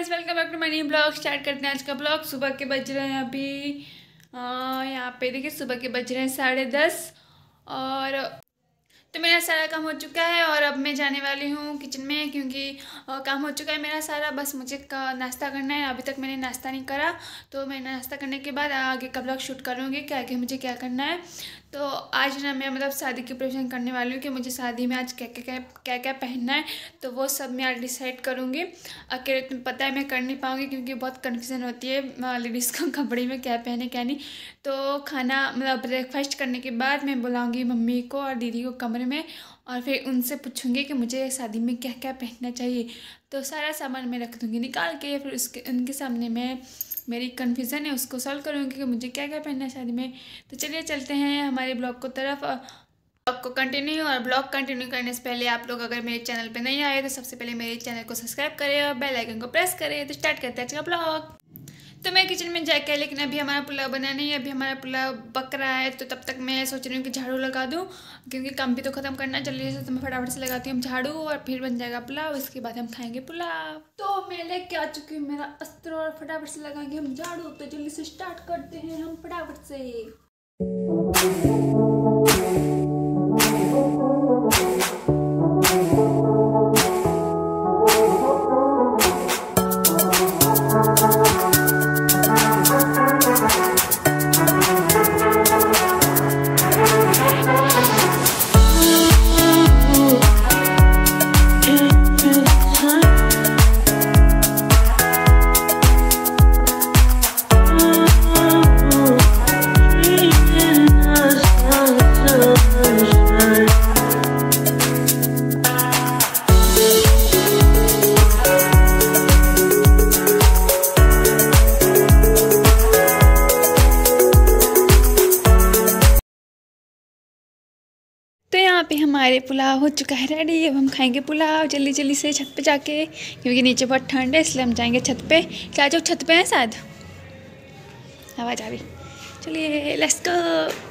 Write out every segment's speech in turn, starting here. Guys, welcome back to my new blog. Start करते हैं आज का ब्लॉग। सुबह के बज रहे हैं अभी यहाँ पे देखिए, सुबह के बज रहे हैं 10:30 और तो मेरा सारा काम हो चुका है और अब मैं जाने वाली हूँ किचन में क्योंकि काम हो चुका है मेरा सारा। बस मुझे नाश्ता करना है, अभी तक मैंने नाश्ता नहीं करा तो मैं नाश्ता करने के बाद आगे का ब्लॉग शूट करूँगी कि आगे मुझे क्या करना है। तो आज ना मैं मतलब शादी की प्रिपरेशन करने वाली हूँ कि मुझे शादी में आज क्या क्या पहनना है, तो वो सब मैं आज डिसाइड करूँगी। अकेले पता है मैं कर नहीं पाऊँगी क्योंकि बहुत कन्फ्यूज़न होती है लेडीज़ को कपड़े में क्या पहने क्या नहीं। तो खाना मतलब ब्रेकफास्ट करने के बाद मैं बुलाऊँगी मम्मी को और दीदी को कमरे में और फिर उनसे पूछूँगी कि मुझे शादी में क्या क्या पहनना चाहिए। तो सारा सामान मैं रख दूँगी निकाल के, फिर उसके उनके सामने मैं मेरी कन्फ्यूज़न है उसको सॉल्व करूँगी कि मुझे क्या क्या पहनना है शादी में। तो चलिए चलते हैं हमारे ब्लॉग को तरफ, ब्लॉग को कंटिन्यू। और ब्लॉग कंटिन्यू करने से पहले आप लोग अगर मेरे चैनल पे नहीं आए तो सबसे पहले मेरे चैनल को सब्सक्राइब करें और बेल आइकन को प्रेस करें। तो स्टार्ट करते हैं आज का ब्लॉग। तो मैं किचन में जाके, लेकिन अभी हमारा पुलाव बना नहीं है, अभी हमारा पुलाव पक रहा है। तो तब तक मैं सोच रही हूँ कि झाड़ू लगा दूँ क्योंकि काम भी तो ख़त्म करना है जल्दी से। तो मैं फटाफट से लगाती हूँ झाड़ू और फिर बन जाएगा पुलाव, इसके बाद हम खाएंगे पुलाव। तो मैं लेके आ चुकी हूँ मेरा अस्त्र और फटाफट से लगाएंगे हम झाड़ू। तो जल्दी से स्टार्ट करते हैं हम फटाफट से। पे हमारे पुलाव हो चुका है रेडी, अब हम खाएंगे पुलाव जल्दी जल्दी से छत पे जाके क्योंकि नीचे बहुत ठंड है, इसलिए हम जाएंगे छत पे। क्या जो छत पे हैं शायद आवाज़ आ रही, चलिए लेट्स गो।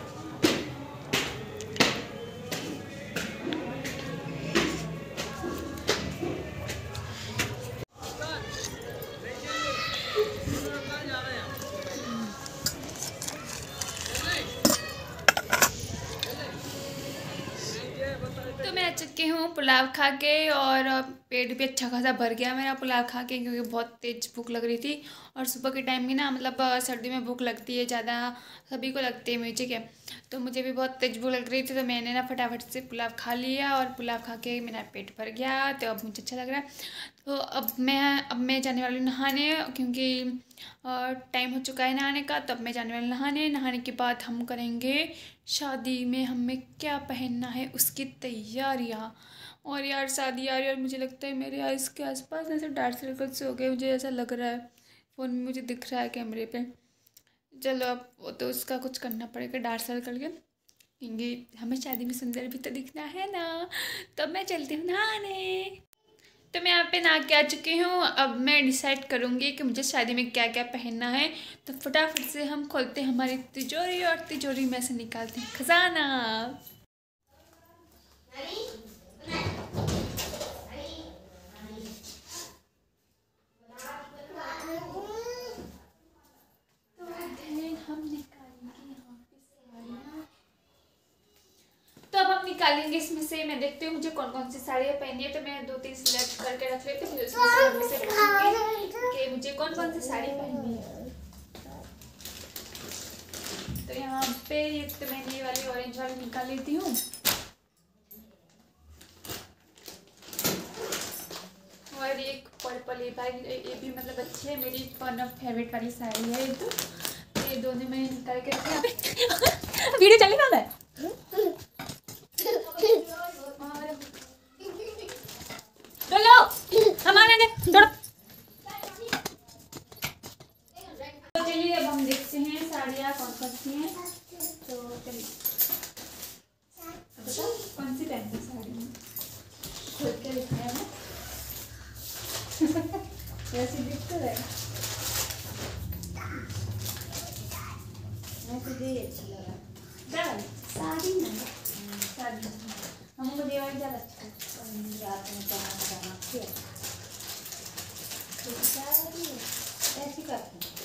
चुकी हूँ पुलाव खा के और पेट भी अच्छा खासा भर गया मेरा पुलाव खा के क्योंकि बहुत तेज़ भूख लग रही थी। और सुबह के टाइम में ना मतलब सर्दी में भूख लगती है ज़्यादा, सभी को लगती है मुझे क्या, तो मुझे भी बहुत तेज़ भूख लग रही थी। तो मैंने ना फटाफट से पुलाव खा लिया और पुलाव खा के मेरा पेट भर गया, तो अब मुझे अच्छा लग रहा है। तो अब मैं जाने वाली हूँ नहाने क्योंकि टाइम हो चुका है नहाने का। तो अब मैं जाने वाली नहाने के बाद हम करेंगे शादी में हमें क्या पहनना है उसकी तैयारियाँ। और यार शादी यार मुझे लगता है मेरे आइस के आसपास ना सिर्फ डार्क सर्कल्स हो गए, मुझे ऐसा लग रहा है, फ़ोन में मुझे दिख रहा है कैमरे पे। चलो अब तो उसका कुछ करना पड़ेगा डार्क सर्कल के, क्योंकि हमें शादी में सुंदर भी तो दिखना है ना। तो मैं चलती हूँ नहाने। तो मैं यहाँ पे नहा के आ चुकी हूँ, अब मैं डिसाइड करूँगी कि मुझे शादी में क्या क्या पहनना है। तो फटाफट से हम खोलते हैं हमारी तिजोरी और तिजोरी में से निकालते हैं खजाना। निकालेंगे इसमें से, मैं देखती हूँ मुझे कौन कौन सी साड़ियाँ पहननी है। तो मैं 2-3 सिलेक्ट करके रख लेती हूँ कि मुझे कौन कौन सी साड़ी पहननी है। तो यहाँ पे ये तो मैंने ये वाली ऑरेंज वाली निकाल लेती हूँ और एक पर्पल, ये भी मतलब अच्छी है, मेरी वन ऑफ फेवरेट वाली साड़ी है। तो ये दोनों मैंने निकाल के रखा। वीडियो चलेगा ना वैसे दिखता है, वैसे दे अच्छा लग रहा दाल साड़ी ना साड़ी हमको देवाली दाल अच्छा। और रात में खाना खाना है ऐसी करती हूँ।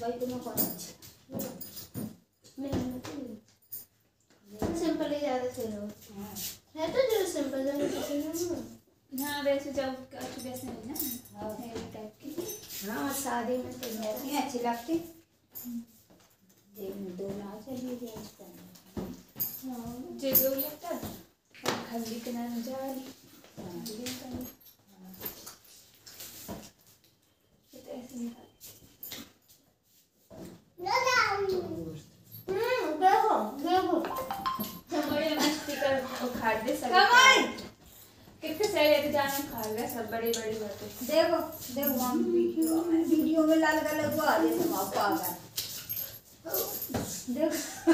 भाई तुम्हें कौन अच्छा सिंपल ही ज़्यादा सही हो है तो जो सिंपल जो नहीं। हाँ वैसे जब अच्छी वैसे नहीं ना हेवी टाइप की। हाँ शादी में तो वैसे अच्छी लगती देखने दो ना चलिए हाँ जो लगता है हल्दी के नाम जा रही सब बड़ी बड़ी बातें देखो देखो हम वीडियो में लाल कलर को आ गया तुम आपको आ गया देखो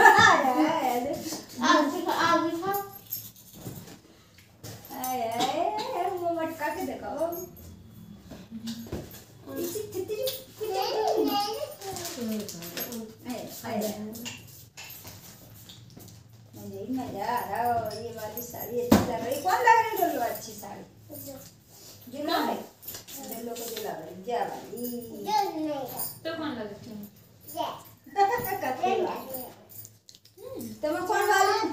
आया है आ दिखा आया है वो मटका के दिखाओ मजा आ रहा है। ये वाली साड़ी अच्छी लग रही कौन लग रही है अच्छी साड़ी जिला है दिलो को जिला रही जा वाली तो कौन लग रही है कपड़े वाली तुम्हें कौन वाली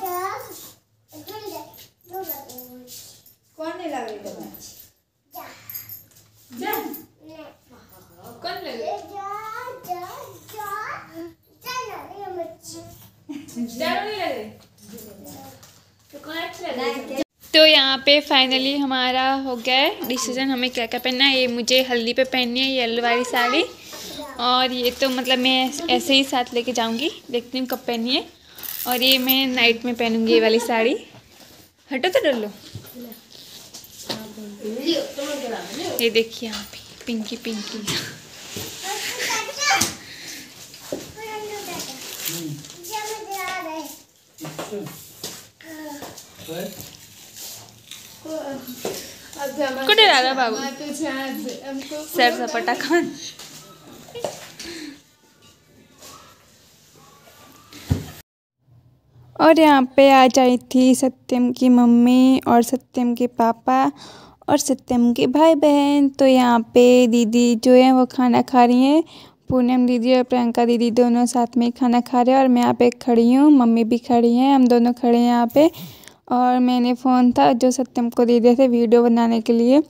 कौन नहीं लग रही तुम्हें अच्छी जा कौन लग रही जा नहीं लग रही तो यहाँ पे फाइनली हमारा हो गया है डिसीजन हमें क्या क्या पहनना है। ये मुझे हल्दी पे पहननी है येलो वाली साड़ी और ये तो मतलब मैं ऐसे ही साथ लेके जाऊँगी देखती हूँ कब पहननी है। और ये मैं नाइट में पहनूँगी ये वाली साड़ी। हटो तो डर लो ये देखिए यहाँ पे पिंकी पिंकी को डरा रहा बाबू सर सपाटा खान। और यहाँ पे आज आई थी सत्यम की मम्मी और सत्यम के पापा और सत्यम के भाई बहन। तो यहाँ पे दीदी जो है वो खाना खा रही हैं। पूनम दीदी और प्रियंका दीदी दोनों साथ में खाना खा रहे हैं और मैं यहाँ पे खड़ी हूँ मम्मी भी खड़ी हैं हम दोनों खड़े हैं यहाँ पे। और मैंने फ़ोन था जो सत्यम को दे दिया था वीडियो बनाने के लिए।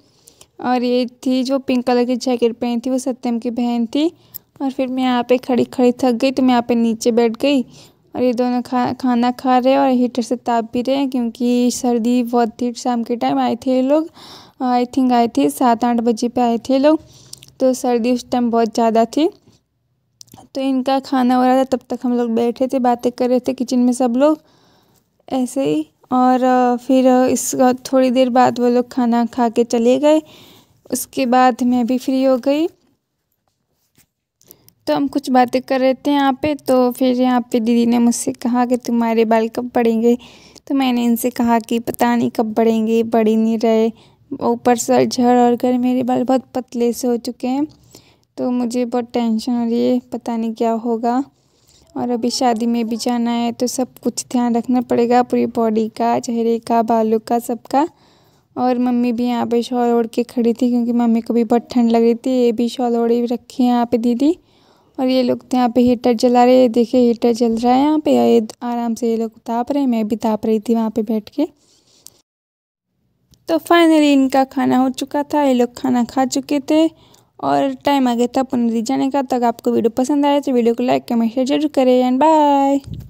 और ये थी जो पिंक कलर की जैकेट पहनी थी वो सत्यम की बहन थी। और फिर मैं यहाँ पे खड़ी खड़ी थक गई तो मैं यहाँ पे नीचे बैठ गई। और ये दोनों खाना खा रहे हैं और हीटर से ताप भी रहे हैं क्योंकि सर्दी बहुत थी। शाम के टाइम आए थे ये लोग आई थिंक आए थे 7-8 बजे पर आए थे लोग तो सर्दी उस टाइम बहुत ज़्यादा थी। तो इनका खाना हो रहा था तब तक हम लोग बैठे थे बातें कर रहे थे किचन में सब लोग ऐसे ही। और फिर इस थोड़ी देर बाद वो लोग खाना खा के चले गए। उसके बाद मैं भी फ्री हो गई तो हम कुछ बातें कर रहे थे यहाँ पे। तो फिर यहाँ पे दीदी ने मुझसे कहा कि तुम्हारे बाल कब बढ़ेंगे तो मैंने इनसे कहा कि पता नहीं कब बढ़ेंगे बढ़ ही नहीं रहे ऊपर से झड़ और कर मेरे बाल बहुत पतले से हो चुके हैं। तो मुझे बहुत टेंशन हो रही है पता नहीं क्या होगा। और अभी शादी में भी जाना है तो सब कुछ ध्यान रखना पड़ेगा पूरी बॉडी का चेहरे का बालों का सबका। और मम्मी भी यहाँ पे शॉल ओढ़ के खड़ी थी क्योंकि मम्मी को भी बहुत ठंड लग रही थी। ये भी शॉल ओढ़ी रखी है यहाँ पे दीदी। और ये लोग तो यहाँ पे हीटर जला रहे हैं देखिए हीटर जल रहा है यहाँ पे ये आराम से ये लोग ताप रहे हैं। मैं भी ताप रही थी वहाँ पर बैठ के। तो फाइनली इनका खाना हो चुका था ये लोग खाना खा चुके थे और टाइम आ गया था पुनः जाने का। तक आपको वीडियो पसंद आया तो वीडियो को लाइक कमेंट शेयर जरूर करें एंड बाय।